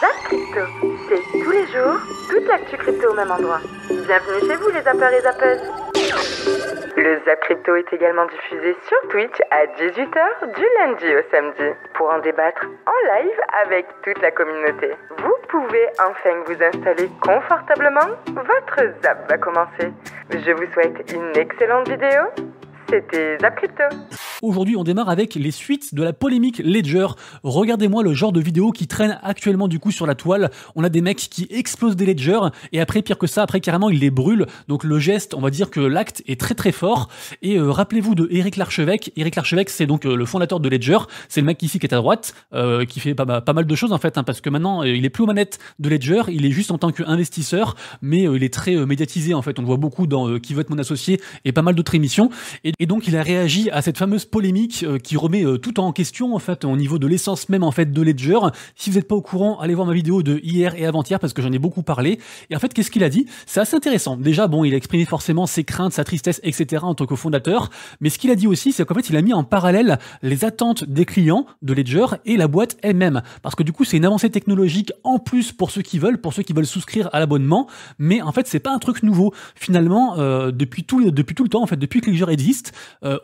Zap Crypto, c'est tous les jours, toute l'actu crypto au même endroit. Bienvenue chez vous les zappeurs et zappeuses. Le Zap Crypto est également diffusé sur Twitch à 18h du lundi au samedi. Pour en débattre en live avec toute la communauté. Vous pouvez enfin vous installer confortablement, votre Zap va commencer. Je vous souhaite une excellente vidéo, c'était Zap Crypto. Aujourd'hui, on démarre avec les suites de la polémique Ledger. Regardez-moi le genre de vidéo qui traîne actuellement du coup sur la toile. On a des mecs qui explosent des Ledger et après, pire que ça, après carrément, ils les brûlent. Donc le geste, on va dire que l'acte est très très fort. Et rappelez-vous de Eric Larchevêque. Eric Larchevêque, c'est donc le fondateur de Ledger. C'est le mec ici qui est à droite, qui fait pas mal de choses en fait, hein, parce que maintenant, il est plus aux manettes de Ledger. Il est juste en tant qu'investisseur, mais il est très médiatisé en fait. On le voit beaucoup dans Qui veut être mon associé et pas mal d'autres émissions. Et donc, il a réagi à cette fameuse polémique qui remet tout en question en fait au niveau de l'essence même en fait de Ledger. Si vous n'êtes pas au courant, allez voir ma vidéo de hier et avant-hier parce que j'en ai beaucoup parlé. Et en fait, qu'est-ce qu'il a dit? C'est assez intéressant. Déjà, bon, il a exprimé forcément ses craintes, sa tristesse, etc. en tant que fondateur. Mais ce qu'il a dit aussi, c'est qu'en fait, il a mis en parallèle les attentes des clients de Ledger et la boîte elle-même. Parce que du coup, c'est une avancée technologique en plus pour ceux qui veulent souscrire à l'abonnement. Mais en fait, c'est pas un truc nouveau. Finalement, depuis tout le temps, en fait, depuis que Ledger existe,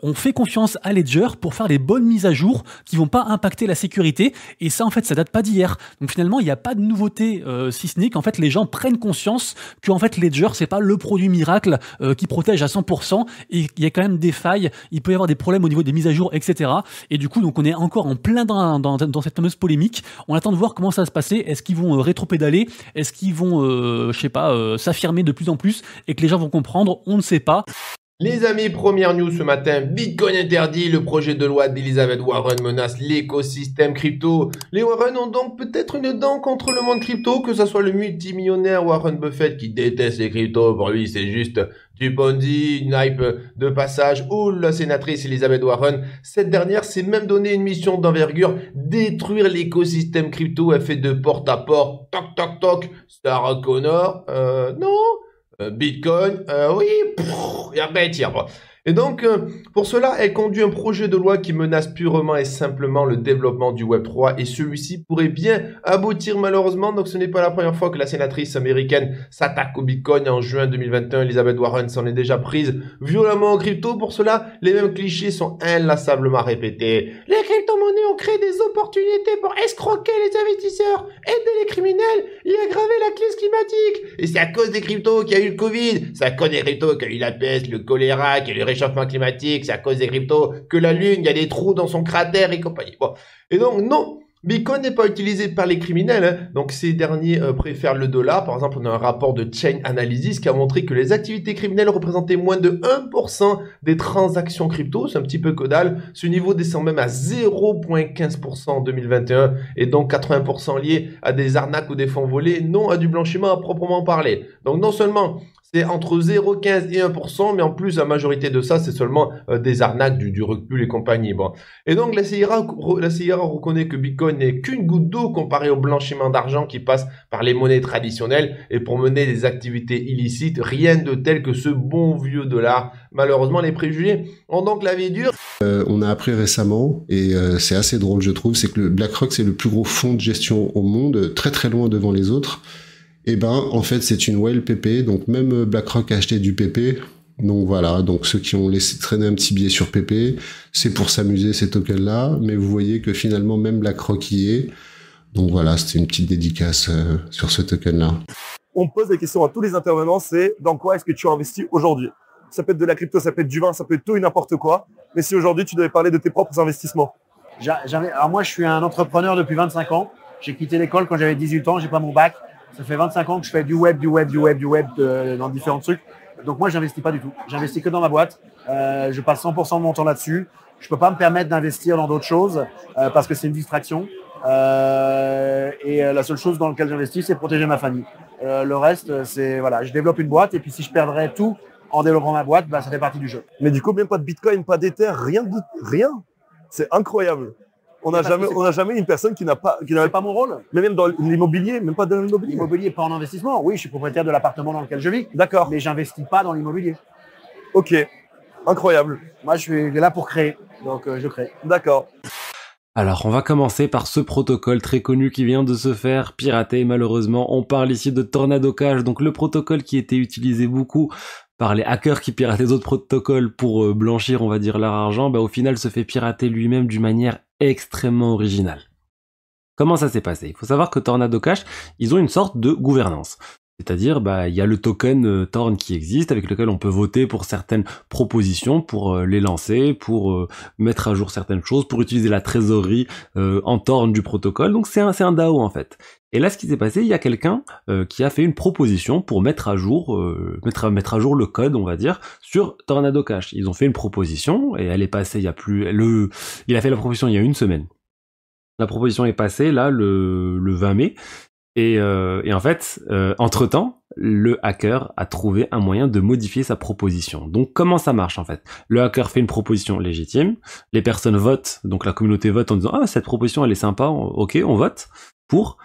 on fait confiance à Ledger pour faire les bonnes mises à jour qui vont pas impacter la sécurité, et ça en fait ça date pas d'hier. Donc finalement il n'y a pas de nouveauté si ce n'est qu'en fait les gens prennent conscience que en fait Ledger c'est pas le produit miracle qui protège à 100% et il y a quand même des failles, il peut y avoir des problèmes au niveau des mises à jour, etc. Et du coup donc on est encore en plein dans cette fameuse polémique. On attend de voir comment ça va se passer. Est-ce qu'ils vont rétropédaler? Est-ce qu'ils vont je sais pas s'affirmer de plus en plus et que les gens vont comprendre? On ne sait pas. Les amis, première news ce matin, Bitcoin interdit, le projet de loi d'Elizabeth Warren menace l'écosystème crypto. Les Warren ont donc peut-être une dent contre le monde crypto, que ce soit le multimillionnaire Warren Buffett qui déteste les cryptos, pour lui c'est juste du Ponzi, une hype de passage, ou la sénatrice Elizabeth Warren. Cette dernière s'est même donné une mission d'envergure, détruire l'écosystème crypto. Elle fait de porte à porte, toc toc toc, Sarah Connor, non Bitcoin, oui, il n'y a rien à dire. Et donc, pour cela, elle conduit un projet de loi qui menace purement et simplement le développement du Web3 et celui-ci pourrait bien aboutir malheureusement. Donc, ce n'est pas la première fois que la sénatrice américaine s'attaque au Bitcoin. En juin 2021, Elizabeth Warren s'en est déjà prise violemment aux crypto. Pour cela, les mêmes clichés sont inlassablement répétés. Les crypto-monnaies ont créé des opportunités pour escroquer les investisseurs, aider les criminels et aggraver la crise climatique. Et c'est à cause des cryptos qu'il y a eu le Covid, c'est à cause des cryptos qu'il y a eu la peste, le choléra, qu'il y a eu le réchauffement climatique, c'est à cause des cryptos que la Lune, il y a des trous dans son cratère et compagnie. Bon. Et donc, non, Bitcoin n'est pas utilisé par les criminels, hein. Donc ces derniers préfèrent le dollar. Par exemple, on a un rapport de Chain Analysis qui a montré que les activités criminelles représentaient moins de 1% des transactions crypto. C'est un petit peu que dalle. Ce niveau descend même à 0,15% en 2021 et donc 80% lié à des arnaques ou des fonds volés, non à du blanchiment à proprement parler. Donc non seulement c'est entre 0,15 et 1%, mais en plus, la majorité de ça, c'est seulement des arnaques, du recul et compagnie. Bon. Et donc, la CIA reconnaît que Bitcoin n'est qu'une goutte d'eau comparée au blanchiment d'argent qui passe par les monnaies traditionnelles. Et pour mener des activités illicites, rien de tel que ce bon vieux dollar. Malheureusement, les préjugés ont donc la vie dure. On a appris récemment, et c'est assez drôle, je trouve, c'est que le BlackRock, c'est le plus gros fonds de gestion au monde, très très loin devant les autres. Eh ben, en fait, c'est une whale PP, donc même BlackRock a acheté du PP. Donc voilà, donc ceux qui ont laissé traîner un petit billet sur PP, c'est pour s'amuser ces tokens-là, mais vous voyez que finalement, même BlackRock y est. Donc voilà, c'était une petite dédicace sur ce token-là. On pose des questions à tous les intervenants, c'est dans quoi est-ce que tu as investi aujourd'hui? Ça peut être de la crypto, ça peut être du vin, ça peut être tout et n'importe quoi. Mais si aujourd'hui, tu devais parler de tes propres investissements. Alors moi, je suis un entrepreneur depuis 25 ans. J'ai quitté l'école quand j'avais 18 ans, j'ai pas mon bac. Ça fait 25 ans que je fais du web dans différents trucs. Donc moi, j'investis pas du tout. J'investis que dans ma boîte. Je passe 100% de mon temps là-dessus. Je peux pas me permettre d'investir dans d'autres choses parce que c'est une distraction. Et la seule chose dans laquelle j'investis, c'est protéger ma famille. Le reste, c'est voilà, je développe une boîte et puis si je perdrais tout en développant ma boîte, bah ça fait partie du jeu. Mais du coup, même pas de Bitcoin, pas d'Ether, rien. C'est incroyable. On n'a jamais une personne qui n'a pas... C'est pas mon rôle. Mais même dans l'immobilier, même pas dans l'immobilier. L'immobilier, pas en investissement. Oui, je suis propriétaire de l'appartement dans lequel je vis. D'accord. Mais j'investis pas dans l'immobilier. Ok. Incroyable. Moi, je suis là pour créer. Donc, je crée. D'accord. Alors, on va commencer par ce protocole très connu qui vient de se faire pirater, malheureusement. On parle ici de Tornado Cash, donc le protocole qui était utilisé beaucoup par les hackers qui pirataient d'autres protocoles pour blanchir, on va dire, leur argent, bah, au final se fait pirater lui-même d'une manière extrêmement originale. Comment ça s'est passé? Il faut savoir que Tornado Cash, ils ont une sorte de gouvernance. C'est-à-dire, bah, il y a le token Torn qui existe, avec lequel on peut voter pour certaines propositions, pour les lancer, pour mettre à jour certaines choses, pour utiliser la trésorerie en Torn du protocole. Donc c'est un DAO en fait. Et là, ce qui s'est passé, il y a quelqu'un qui a fait une proposition pour mettre à jour, mettre à jour le code, on va dire, sur Tornado Cash. Ils ont fait une proposition et elle est passée. Il a fait la proposition il y a une semaine. La proposition est passée là le 20 mai. Et en fait, entre-temps, le hacker a trouvé un moyen de modifier sa proposition. Donc comment ça marche en fait? Le hacker fait une proposition légitime, les personnes votent, donc la communauté vote en disant « Ah, cette proposition elle est sympa, ok, on vote pour ».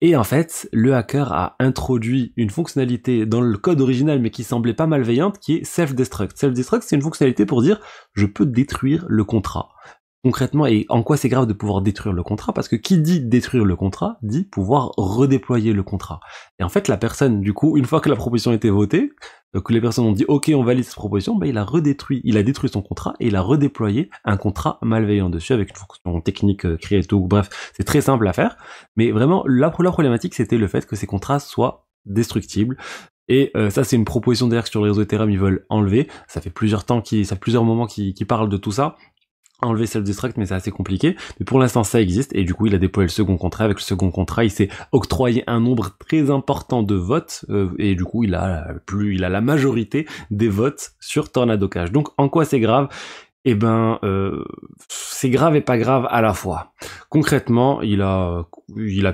Et en fait, le hacker a introduit une fonctionnalité dans le code original mais qui semblait pas malveillante, qui est self-destruct. Self-destruct, c'est une fonctionnalité pour dire « je peux détruire le contrat ». Concrètement, et en quoi c'est grave de pouvoir détruire le contrat? Parce que qui dit détruire le contrat, dit pouvoir redéployer le contrat. Et en fait, la personne, du coup, une fois que la proposition a été votée, que les personnes ont dit « Ok, on valide cette proposition ben, », il a détruit son contrat et il a redéployé un contrat malveillant dessus avec une fonction technique créée et tout. Bref, c'est très simple à faire. Mais vraiment, la problématique, c'était le fait que ces contrats soient destructibles. Et ça, c'est une proposition d'ailleurs que sur le réseau Ethereum, ils veulent enlever. Ça fait plusieurs moments qu'ils parlent de tout ça. Enlever self-destruct, mais c'est assez compliqué. Mais pour l'instant, ça existe. Et du coup, il a déployé le second contrat. Avec le second contrat, il s'est octroyé un nombre très important de votes. Et du coup, il a la majorité des votes sur Tornado Cash. Donc, en quoi c'est grave? Eh ben, c'est grave et pas grave à la fois. Concrètement, il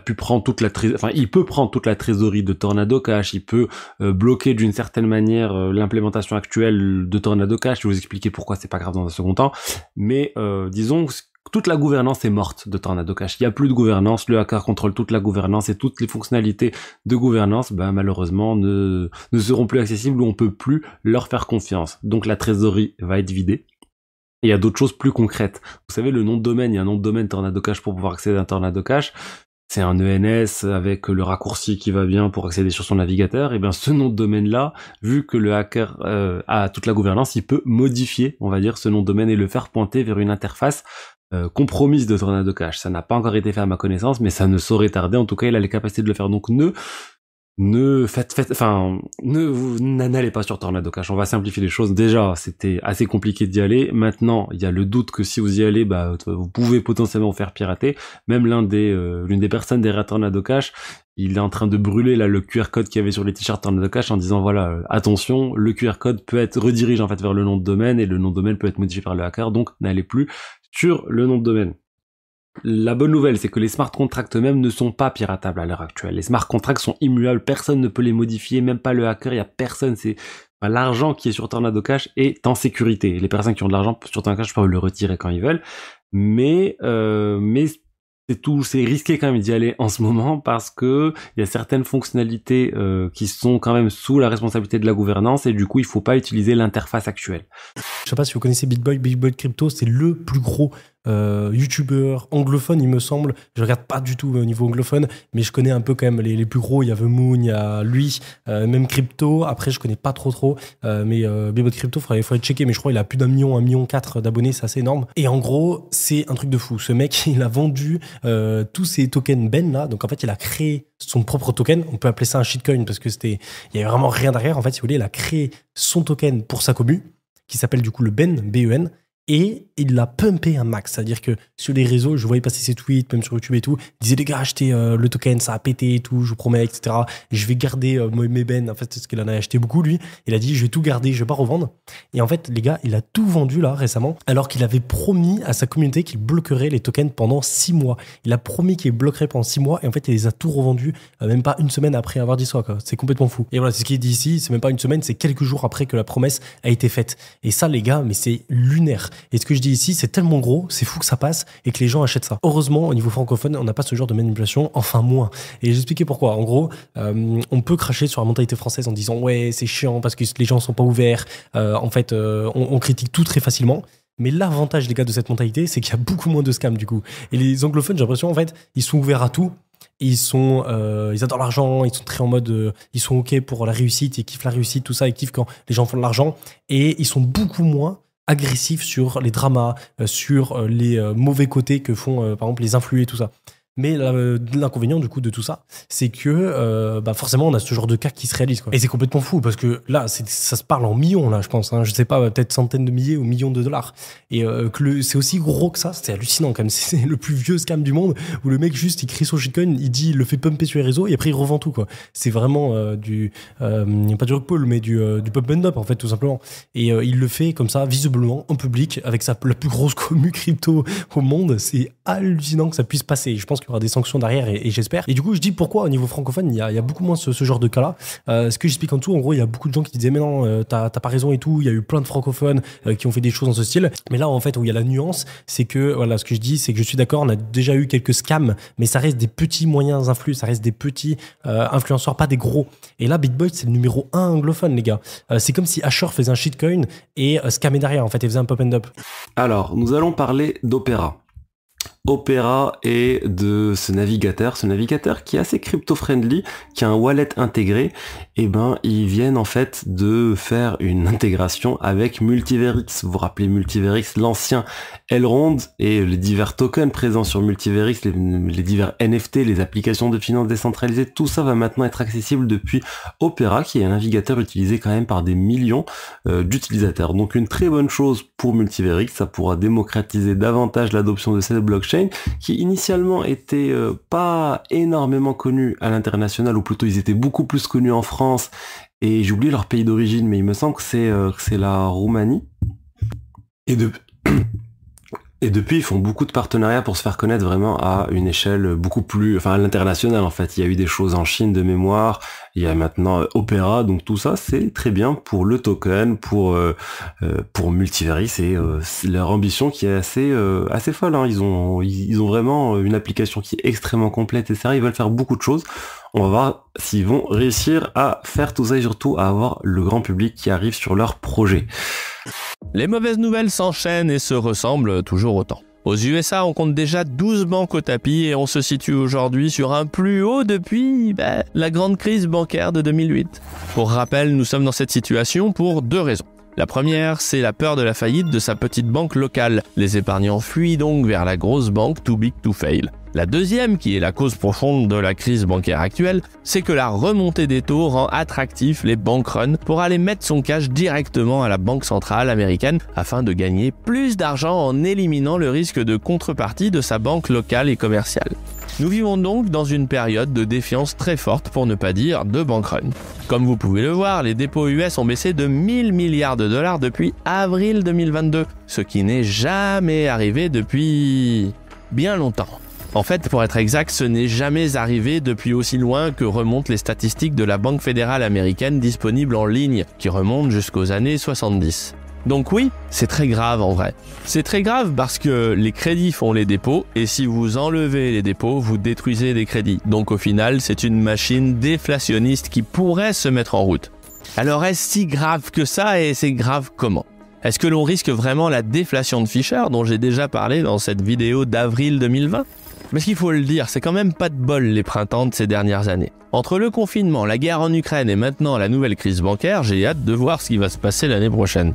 peut prendre toute la trésorerie de Tornado Cash, il peut bloquer d'une certaine manière l'implémentation actuelle de Tornado Cash. Je vais vous expliquer pourquoi c'est pas grave dans un second temps. Mais disons, toute la gouvernance est morte de Tornado Cash. Il n'y a plus de gouvernance, le hacker contrôle toute la gouvernance et toutes les fonctionnalités de gouvernance, ben, malheureusement, ne seront plus accessibles ou on peut plus leur faire confiance. Donc la trésorerie va être vidée. Et il y a d'autres choses plus concrètes. Vous savez, le nom de domaine, il y a un nom de domaine Tornado Cash pour pouvoir accéder à Tornado Cash. C'est un ENS avec le raccourci qui va bien pour accéder sur son navigateur. Et bien, ce nom de domaine-là, vu que le hacker a toute la gouvernance, il peut modifier, on va dire, ce nom de domaine et le faire pointer vers une interface compromise de Tornado Cash. Ça n'a pas encore été fait à ma connaissance, mais ça ne saurait tarder. En tout cas, il a les capacités de le faire. Donc, n'allez pas sur Tornado Cash. On va simplifier les choses. Déjà, c'était assez compliqué d'y aller. Maintenant, il y a le doute que si vous y allez, bah, vous pouvez potentiellement vous faire pirater. Même l'une des personnes derrière Tornado Cash, il est en train de brûler là le QR code qu'il y avait sur les t-shirts Tornado Cash en disant voilà, attention, le QR code peut être redirigé en fait vers le nom de domaine et le nom de domaine peut être modifié par le hacker. Donc, n'allez plus sur le nom de domaine. La bonne nouvelle, c'est que les smart contracts eux-mêmes ne sont pas piratables à l'heure actuelle. Les smart contracts sont immuables, personne ne peut les modifier, même pas le hacker, il n'y a personne. L'argent qui est sur Tornado Cash est en sécurité. Les personnes qui ont de l'argent sur Tornado Cash peuvent le retirer quand ils veulent, mais c'est risqué quand même d'y aller en ce moment parce que il y a certaines fonctionnalités qui sont quand même sous la responsabilité de la gouvernance et du coup, il ne faut pas utiliser l'interface actuelle. Je ne sais pas si vous connaissez BitBoy, BitBoy Crypto, c'est le plus gros youtubeur anglophone, il me semble. Je regarde pas du tout au niveau anglophone, mais je connais un peu quand même les plus gros. Il y a The Moon, il y a lui, même Crypto. Après, je connais pas trop, mais BitBoy Crypto, il faudrait checker, mais je crois qu'il a plus d'1,4 million d'abonnés, c'est assez énorme. Et en gros, c'est un truc de fou. Ce mec, il a vendu tous ces tokens Ben là, donc en fait, il a créé son propre token. On peut appeler ça un shitcoin parce que il y avait vraiment rien derrière. En fait, si vous voulez, il a créé son token pour sa commu, qui s'appelle du coup le Ben, B-E-N. Et il l'a pumpé un max, c'est-à-dire que sur les réseaux, je voyais passer ses tweets, même sur YouTube et tout, il disait les gars, achetez le token, ça a pété et tout, je vous promets, etc. Je vais garder mes bennes, en fait, parce qu'il en a acheté beaucoup lui. Il a dit, je vais tout garder, je vais pas revendre. Et en fait, les gars, il a tout vendu là récemment, alors qu'il avait promis à sa communauté qu'il bloquerait les tokens pendant 6 mois. Il a promis qu'il bloquerait pendant 6 mois et en fait, il les a tout revendus, même pas une semaine après avoir dit ça, quoi. C'est complètement fou. Et voilà, c'est ce qui est dit ici, c'est même pas une semaine, c'est quelques jours après que la promesse a été faite. Et ça, les gars, mais c'est lunaire. Et ce que je dis ici, c'est tellement gros, c'est fou que ça passe et que les gens achètent ça. Heureusement, au niveau francophone, on n'a pas ce genre de manipulation, enfin moins. Et j'expliquais pourquoi. En gros, on peut cracher sur la mentalité française en disant « Ouais, c'est chiant parce que les gens sont pas ouverts. En fait, on critique tout très facilement. » Mais l'avantage des gars de cette mentalité, c'est qu'il y a beaucoup moins de scams du coup. Et les anglophones, j'ai l'impression, en fait, ils sont ouverts à tout. Ils adorent l'argent, ils sont très en mode, ils sont OK pour la réussite, ils kiffent la réussite, tout ça, ils kiffent quand les gens font de l'argent. Et ils sont beaucoup moins agressifs sur les dramas, sur les mauvais côtés que font, par exemple, les influés, tout ça. Mais l'inconvénient du coup de tout ça, c'est que forcément on a ce genre de cas qui se réalise, quoi. Et c'est complètement fou parce que là, ça se parle en millions, là, je pense, hein, je sais pas, peut-être centaines de milliers ou millions de dollars. Et c'est aussi gros que ça, c'est hallucinant quand même. C'est le plus vieux scam du monde où le mec juste il crie son shitcoin, il dit, il le fait pumper sur les réseaux et après il revend tout, quoi. C'est vraiment pas du rug pull, mais du pump and dump en fait, tout simplement. Et il le fait comme ça, visiblement, en public, avec la plus grosse commu crypto au monde. C'est hallucinant que ça puisse passer. Je pense qu'il y aura des sanctions derrière et j'espère. Et du coup, je dis pourquoi au niveau francophone, il y a beaucoup moins ce genre de cas-là. Ce que j'explique en dessous, en gros, il y a beaucoup de gens qui disaient mais non, t'as pas raison et tout. Il y a eu plein de francophones qui ont fait des choses dans ce style. Mais là, en fait, où il y a la nuance, c'est que voilà, ce que je dis, c'est que je suis d'accord. On a déjà eu quelques scams, mais ça reste des petits moyens influx, ça reste des petits influenceurs, pas des gros. Et là, BitBoy, c'est le numéro 1 anglophone, les gars. C'est comme si Asher faisait un shitcoin et scamait derrière, en fait, et faisait un pop and up. Alors, nous allons parler d'Opéra. Opera et de ce navigateur qui est assez crypto-friendly, qui a un wallet intégré, et ben ils viennent en fait de faire une intégration avec MultiversX. Vous vous rappelez MultiversX, l'ancien Elrond et les divers tokens présents sur MultiversX, les divers NFT, les applications de finances décentralisées, tout ça va maintenant être accessible depuis Opera, qui est un navigateur utilisé quand même par des millions d'utilisateurs. Donc une très bonne chose pour MultiversX, ça pourra démocratiser davantage l'adoption de cette blockchain qui initialement était pas énormément connus à l'international, ou plutôt ils étaient beaucoup plus connus en France, et j'ai oublié leur pays d'origine, mais il me semble que c'est la Roumanie. Et depuis, ils font beaucoup de partenariats pour se faire connaître vraiment à une échelle beaucoup plus... Enfin, à l'international, en fait. Il y a eu des choses en Chine de mémoire, il y a maintenant Opera, donc tout ça, c'est très bien pour le token, pour Multiveris, c'est leur ambition qui est assez folle, hein. Ils ont vraiment une application qui est extrêmement complète, etc. Ils veulent faire beaucoup de choses. On va voir s'ils vont réussir à faire tout ça et surtout à avoir le grand public qui arrive sur leur projet. Les mauvaises nouvelles s'enchaînent et se ressemblent toujours autant. Aux USA, on compte déjà 12 banques au tapis et on se situe aujourd'hui sur un plus haut depuis la grande crise bancaire de 2008. Pour rappel, nous sommes dans cette situation pour deux raisons. La première, c'est la peur de la faillite de sa petite banque locale. Les épargnants fuient donc vers la grosse banque too big to fail. La deuxième, qui est la cause profonde de la crise bancaire actuelle, c'est que la remontée des taux rend attractifs les bank runs pour aller mettre son cash directement à la banque centrale américaine afin de gagner plus d'argent en éliminant le risque de contrepartie de sa banque locale et commerciale. Nous vivons donc dans une période de défiance très forte, pour ne pas dire de bank run. Comme vous pouvez le voir, les dépôts US ont baissé de 1 000 milliards de dollars depuis avril 2022, ce qui n'est jamais arrivé depuis... bien longtemps. En fait, pour être exact, ce n'est jamais arrivé depuis aussi loin que remontent les statistiques de la Banque fédérale américaine disponibles en ligne, qui remontent jusqu'aux années 70. Donc oui, c'est très grave en vrai. C'est très grave parce que les crédits font les dépôts, et si vous enlevez les dépôts, vous détruisez des crédits. Donc au final, c'est une machine déflationniste qui pourrait se mettre en route. Alors est-ce si grave que ça, et c'est grave comment ? Est-ce que l'on risque vraiment la déflation de Fisher, dont j'ai déjà parlé dans cette vidéo d'avril 2020 ? Mais ce qu'il faut le dire, c'est quand même pas de bol les printemps de ces dernières années. Entre le confinement, la guerre en Ukraine et maintenant la nouvelle crise bancaire, j'ai hâte de voir ce qui va se passer l'année prochaine.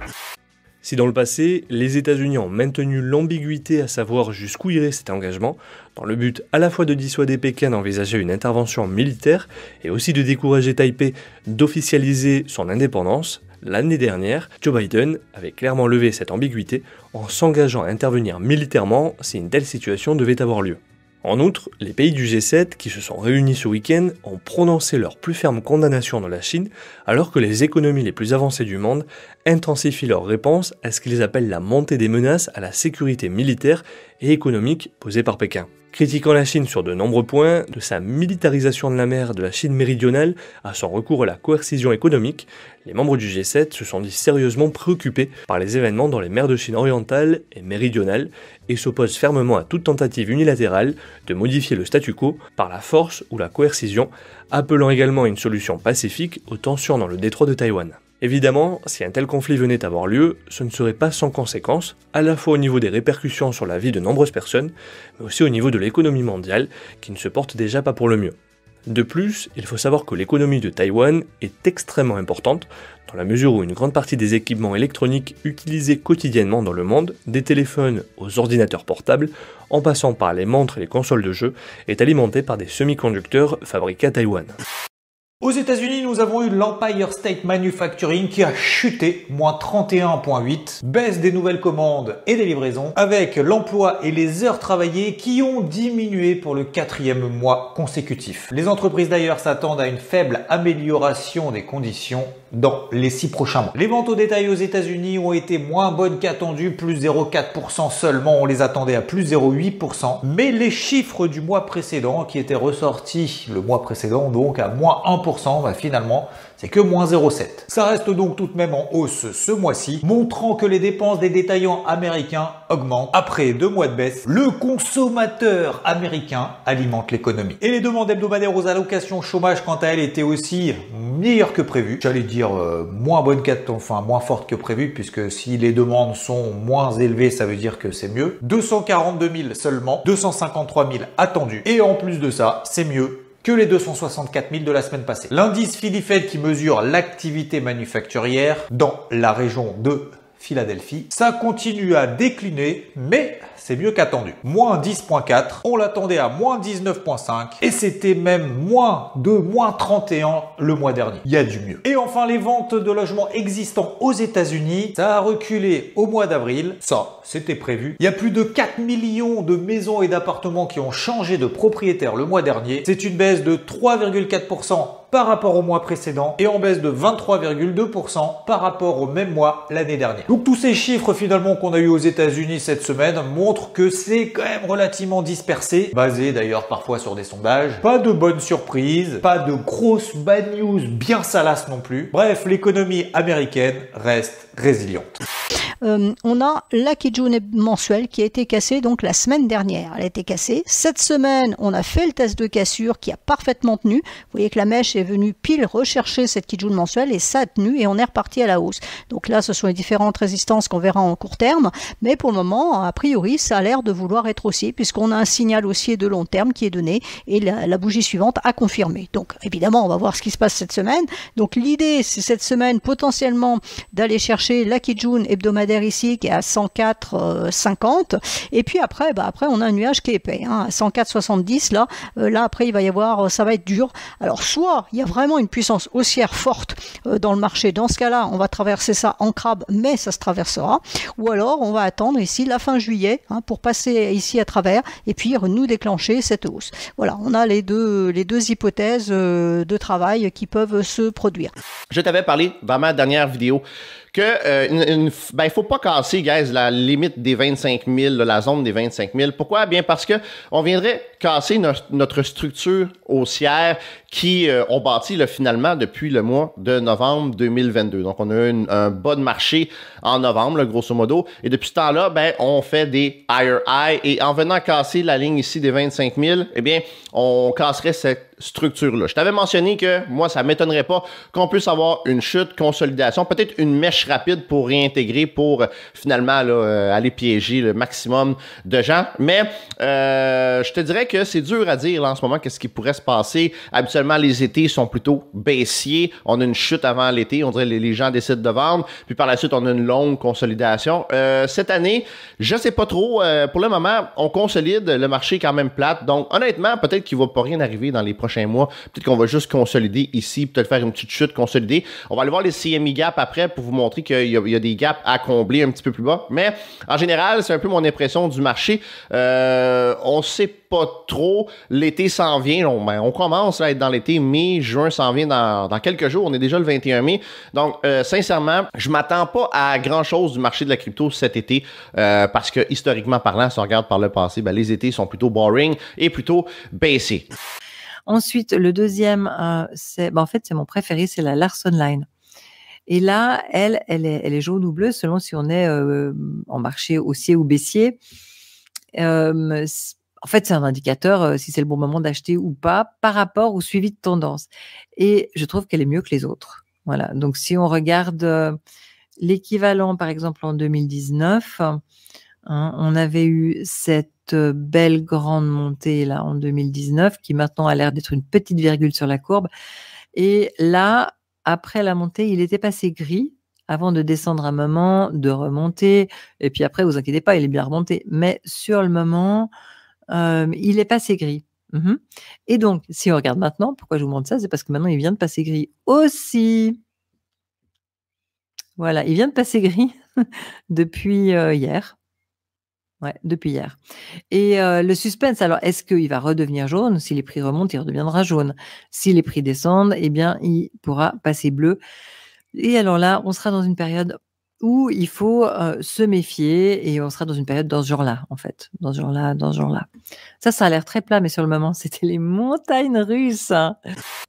Si dans le passé, les États-Unis ont maintenu l'ambiguïté à savoir jusqu'où irait cet engagement, dans le but à la fois de dissuader Pékin d'envisager une intervention militaire et aussi de décourager Taipei d'officialiser son indépendance, l'année dernière, Joe Biden avait clairement levé cette ambiguïté en s'engageant à intervenir militairement si une telle situation devait avoir lieu. En outre, les pays du G7 qui se sont réunis ce week-end ont prononcé leur plus ferme condamnation de la Chine, alors que les économies les plus avancées du monde intensifient leur réponse à ce qu'ils appellent la montée des menaces à la sécurité militaire et économique posée par Pékin. Critiquant la Chine sur de nombreux points, de sa militarisation de la mer de la Chine méridionale à son recours à la coercition économique, les membres du G7 se sont dit sérieusement préoccupés par les événements dans les mers de Chine orientale et méridionale et s'opposent fermement à toute tentative unilatérale de modifier le statu quo par la force ou la coercition, appelant également à une solution pacifique aux tensions dans le détroit de Taïwan. Évidemment, si un tel conflit venait à avoir lieu, ce ne serait pas sans conséquences, à la fois au niveau des répercussions sur la vie de nombreuses personnes, mais aussi au niveau de l'économie mondiale, qui ne se porte déjà pas pour le mieux. De plus, il faut savoir que l'économie de Taïwan est extrêmement importante, dans la mesure où une grande partie des équipements électroniques utilisés quotidiennement dans le monde, des téléphones aux ordinateurs portables, en passant par les montres et les consoles de jeux, est alimentée par des semi-conducteurs fabriqués à Taïwan. Aux États-Unis, nous avons eu l'Empire State Manufacturing qui a chuté, moins 31,8, baisse des nouvelles commandes et des livraisons, avec l'emploi et les heures travaillées qui ont diminué pour le 4e mois consécutif. Les entreprises d'ailleurs s'attendent à une faible amélioration des conditions dans les 6 prochains mois. Les ventes au détail aux États-Unis ont été moins bonnes qu'attendues, plus 0,4% seulement, on les attendait à plus 0,8%, mais les chiffres du mois précédent qui étaient ressortis le mois précédent, donc à moins 1%, bah finalement, c'est que moins 0,7. Ça reste donc tout de même en hausse ce mois-ci, montrant que les dépenses des détaillants américains augmentent. Après 2 mois de baisse, le consommateur américain alimente l'économie. Et les demandes hebdomadaires aux allocations chômage, quant à elles, étaient aussi meilleures que prévu. J'allais dire moins bonne qu'attendue, enfin moins forte que prévu, puisque si les demandes sont moins élevées, ça veut dire que c'est mieux. 242 000 seulement, 253 000 attendus. Et en plus de ça, c'est mieux que les 264 000 de la semaine passée. L'indice Philly Fed qui mesure l'activité manufacturière dans la région de Philadelphie, ça continue à décliner, mais c'est mieux qu'attendu. Moins 10,4, on l'attendait à moins 19,5, et c'était même moins de moins 31 le mois dernier. Il y a du mieux. Et enfin, les ventes de logements existants aux États-Unis, ça a reculé au mois d'avril. Ça, c'était prévu. Il y a plus de 4 millions de maisons et d'appartements qui ont changé de propriétaire le mois dernier. C'est une baisse de 3,4% par rapport au mois précédent et en baisse de 23,2% par rapport au même mois l'année dernière. Donc tous ces chiffres finalement qu'on a eu aux États-Unis cette semaine montrent que c'est quand même relativement dispersé, basé d'ailleurs parfois sur des sondages. Pas de bonnes surprises, pas de grosses bad news bien salaces non plus. Bref, l'économie américaine reste résiliente. On a la Kijun mensuelle qui a été cassée donc la semaine dernière. Elle a été cassée. Cette semaine, on a fait le test de cassure qui a parfaitement tenu. Vous voyez que la mèche est venue pile rechercher cette Kijun mensuelle et ça a tenu et on est reparti à la hausse. Donc là, ce sont les différentes résistances qu'on verra en court terme. Mais pour le moment, a priori, ça a l'air de vouloir être haussier puisqu'on a un signal haussier de long terme qui est donné et la bougie suivante a confirmé. Donc évidemment, on va voir ce qui se passe cette semaine. Donc l'idée, c'est cette semaine potentiellement d'aller chercher la Kijun hebdomadaire ici qui est à 104,50 et puis après après on a un nuage qui est épais hein, à 104,70 là après il va y avoir, ça va être dur. Alors soit il y a vraiment une puissance haussière forte dans le marché, dans ce cas là on va traverser ça en crabe mais ça se traversera, ou alors on va attendre ici la fin juillet hein, pour passer ici à travers et puis nous déclencher cette hausse. Voilà, on a les deux hypothèses de travail qui peuvent se produire. Je t'avais parlé dans ma dernière vidéo que il faut pas casser, guys, la limite des 25 000, la zone des 25 000. Pourquoi? Bien parce que on viendrait casser notre structure haussière qui ont bâti là, finalement depuis le mois de novembre 2022. Donc, on a eu un bas de marché en novembre, là, grosso modo. Et depuis ce temps-là, on fait des higher high. Et en venant casser la ligne ici des 25 000, eh bien, on casserait cette structure-là. Je t'avais mentionné que moi, ça m'étonnerait pas qu'on puisse avoir une chute, consolidation, peut-être une mèche rapide pour réintégrer, pour finalement là, aller piéger le maximum de gens. Mais je te dirais que c'est dur à dire là, en ce moment qu'est-ce qui pourrait se passer. Habituellement, les étés sont plutôt baissiers. On a une chute avant l'été. On dirait que les gens décident de vendre. Puis par la suite, on a une longue consolidation. Cette année, je sais pas trop. Pour le moment, on consolide. Le marché est quand même plate. Donc, honnêtement, peut-être qu'il va pas rien arriver dans les prochains mois. Peut-être qu'on va juste consolider ici. Peut-être faire une petite chute consolidée. On va aller voir les CME Gap après pour vous montrer qu'il y a des gaps à combler un petit peu plus bas. Mais en général, c'est un peu mon impression du marché. On sait pas trop. L'été s'en vient. On commence à être dans l'été. Mai, juin s'en vient dans quelques jours. On est déjà le 21 mai. Donc, sincèrement, je m'attends pas à grand-chose du marché de la crypto cet été parce que, historiquement parlant, si on regarde par le passé, les étés sont plutôt boring et plutôt baissés. Ensuite, le deuxième, c'est mon préféré, c'est la Larson Line. Et là, elle est jaune ou bleue selon si on est en marché haussier ou baissier. En fait, c'est un indicateur si c'est le bon moment d'acheter ou pas par rapport au suivi de tendance. Et je trouve qu'elle est mieux que les autres. Voilà. Donc, si on regarde l'équivalent, par exemple, en 2019, hein, on avait eu cette belle grande montée là en 2019 qui maintenant a l'air d'être une petite virgule sur la courbe. Et là, après la montée, il était passé gris avant de descendre un moment, de remonter. Et puis après, vous inquiétez pas, il est bien remonté. Mais sur le moment, il est passé gris. Et donc, si on regarde maintenant, pourquoi je vous montre ça? C'est parce que maintenant, il vient de passer gris aussi. Voilà, il vient de passer gris depuis hier. Ouais, depuis hier. Et le suspense, alors, est-ce qu'il va redevenir jaune? Si les prix remontent, il redeviendra jaune. Si les prix descendent, eh bien, il pourra passer bleu. Et alors là, on sera dans une période où il faut se méfier et on sera dans une période dans ce genre-là, en fait. Dans ce genre-là, dans ce genre-là. Ça, ça a l'air très plat, mais sur le moment, c'était les montagnes russes.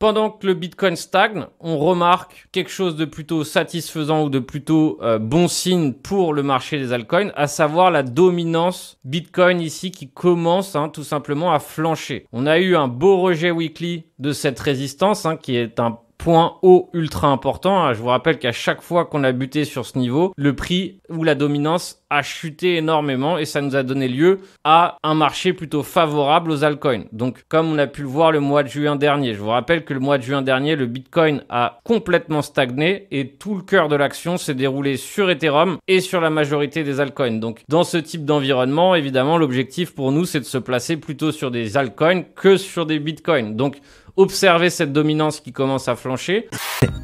Pendant que le Bitcoin stagne, on remarque quelque chose de plutôt satisfaisant ou de plutôt bon signe pour le marché des altcoins, à savoir la dominance Bitcoin ici qui commence tout simplement à flancher. On a eu un beau rejet weekly de cette résistance qui est un point haut ultra important. Je vous rappelle qu'à chaque fois qu'on a buté sur ce niveau, le prix ou la dominance a chuté énormément et ça nous a donné lieu à un marché plutôt favorable aux altcoins. Donc, comme on a pu le voir le mois de juin dernier, je vous rappelle que le mois de juin dernier, le Bitcoin a complètement stagné et tout le cœur de l'action s'est déroulé sur Ethereum et sur la majorité des altcoins. Donc, dans ce type d'environnement, évidemment, l'objectif pour nous, c'est de se placer plutôt sur des altcoins que sur des Bitcoins. Donc, observez cette dominance qui commence à flancher.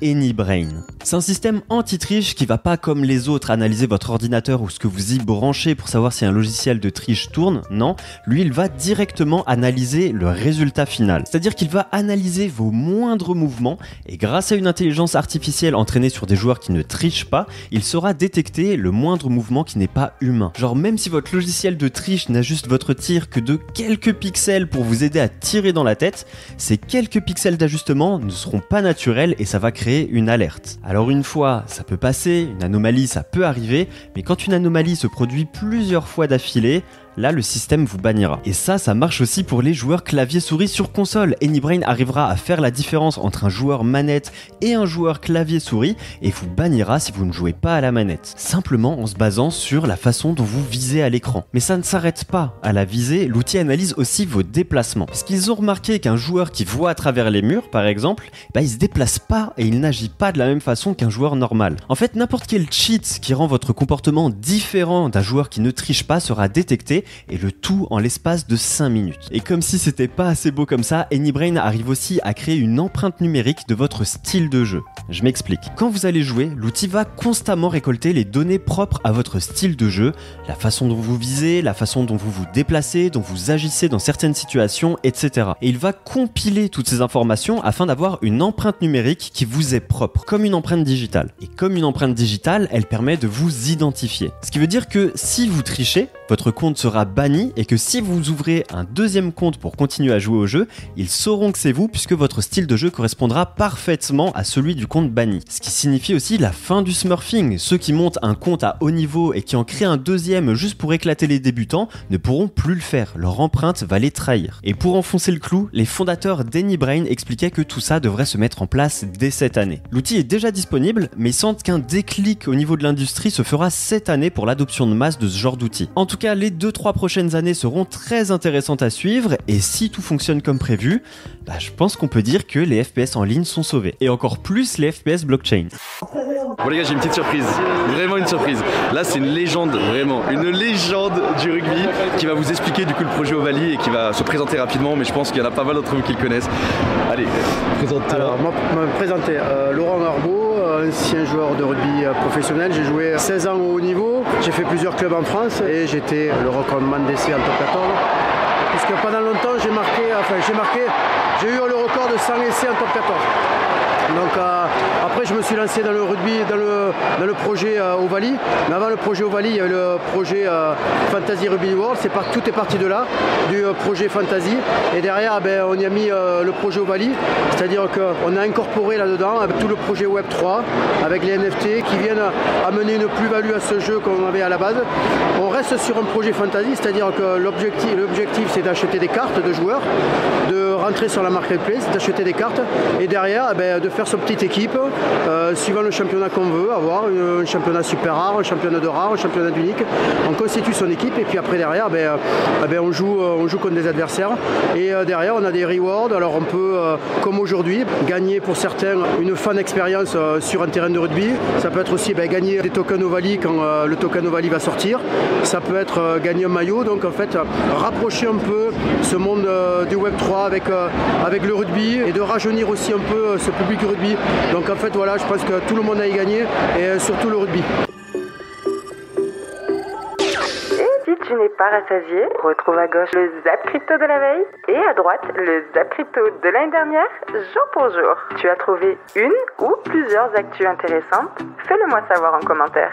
Anybrain. C'est un système anti-triche qui va pas comme les autres analyser votre ordinateur ou ce que vous y branchez pour savoir si un logiciel de triche tourne. Non, lui il va directement analyser le résultat final. C'est-à-dire qu'il va analyser vos moindres mouvements et grâce à une intelligence artificielle entraînée sur des joueurs qui ne trichent pas, il saura détecter le moindre mouvement qui n'est pas humain. Genre même si votre logiciel de triche n'ajuste votre tir que de quelques pixels pour vous aider à tirer dans la tête, ces quelques pixels d'ajustement ne seront pas naturels et ça va créer une alerte. Alors une fois, ça peut passer, une anomalie, ça peut arriver, mais quand une anomalie se produit plusieurs fois d'affilée, là, le système vous bannira. Et ça, ça marche aussi pour les joueurs clavier-souris sur console. Anybrain arrivera à faire la différence entre un joueur manette et un joueur clavier-souris et vous bannira si vous ne jouez pas à la manette. Simplement en se basant sur la façon dont vous visez à l'écran. Mais ça ne s'arrête pas à la visée, l'outil analyse aussi vos déplacements. Parce qu'ils ont remarqué qu'un joueur qui voit à travers les murs, par exemple, il se déplace pas et il n'agit pas de la même façon qu'un joueur normal. En fait, n'importe quel cheat qui rend votre comportement différent d'un joueur qui ne triche pas sera détecté et le tout en l'espace de 5 minutes. Et comme si c'était pas assez beau comme ça, Anybrain arrive aussi à créer une empreinte numérique de votre style de jeu. Je m'explique. Quand vous allez jouer, l'outil va constamment récolter les données propres à votre style de jeu, la façon dont vous visez, la façon dont vous vous déplacez, dont vous agissez dans certaines situations, etc. Et il va compiler toutes ces informations afin d'avoir une empreinte numérique qui vous est propre, comme une empreinte digitale. Et comme une empreinte digitale, elle permet de vous identifier. Ce qui veut dire que si vous trichez, votre compte sera banni et que si vous ouvrez un deuxième compte pour continuer à jouer au jeu, ils sauront que c'est vous puisque votre style de jeu correspondra parfaitement à celui du compte banni. Ce qui signifie aussi la fin du smurfing. Ceux qui montent un compte à haut niveau et qui en créent un deuxième juste pour éclater les débutants ne pourront plus le faire, leur empreinte va les trahir. Et pour enfoncer le clou, les fondateurs d'Anybrain expliquaient que tout ça devrait se mettre en place dès cette année. L'outil est déjà disponible, mais ils sentent qu'un déclic au niveau de l'industrie se fera cette année pour l'adoption de masse de ce genre d'outil. En tout cas, les 2-3 prochaines années seront très intéressantes à suivre et si tout fonctionne comme prévu, je pense qu'on peut dire que les FPS en ligne sont sauvés et encore plus les FPS blockchain. Bon les gars, j'ai une petite surprise, vraiment une surprise. Là c'est une légende, vraiment, une légende du rugby qui va vous expliquer du coup le projet Ovalie et qui va se présenter rapidement, mais je pense qu'il y en a pas mal d'entre vous qui le connaissent. Allez, présente-toi. Alors, moi, me présenter, Laurent Marbeau, ancien joueur de rugby professionnel, j'ai joué 16 ans au haut niveau, j'ai fait plusieurs clubs en France et j'étais le recordman d'essai en top 14. Puisque pendant longtemps j'ai marqué, j'ai eu le record de 100 essais en top 14. Donc après je me suis lancé dans le rugby, dans le projet Ovalie. Mais avant le projet Ovalie, il y avait le projet Fantasy Rugby World. Tout est parti de là, du projet Fantasy. Et derrière, on y a mis le projet Ovalie. C'est-à-dire qu'on a incorporé là-dedans tout le projet Web3 avec les NFT qui viennent amener une plus-value à ce jeu qu'on avait à la base. On reste sur un projet Fantasy, c'est-à-dire que l'objectif c'est d'acheter des cartes de joueurs, de rentrer sur la marketplace, d'acheter des cartes et derrière de faire sa petite équipe, suivant le championnat qu'on veut, avoir un championnat super rare, un championnat de rare, un championnat d'unique. On constitue son équipe et puis après derrière, on joue contre des adversaires. Et derrière, on a des rewards. Alors on peut, comme aujourd'hui, gagner pour certains une fan expérience sur un terrain de rugby. Ça peut être aussi gagner des tokens Ovali quand le token Ovali va sortir. Ça peut être gagner un maillot. Donc en fait, rapprocher un peu ce monde du Web3 avec le rugby et de rajeunir aussi un peu ce public rugby. Donc en fait voilà, je pense que tout le monde a y gagné et surtout le rugby. Tu n'es pas rassasié. Retrouve à gauche le Zap Crypto de la veille et à droite le Zap Crypto de l'année dernière, jour pour jour. Tu as trouvé une ou plusieurs actus intéressantes? Fais-le moi savoir en commentaire.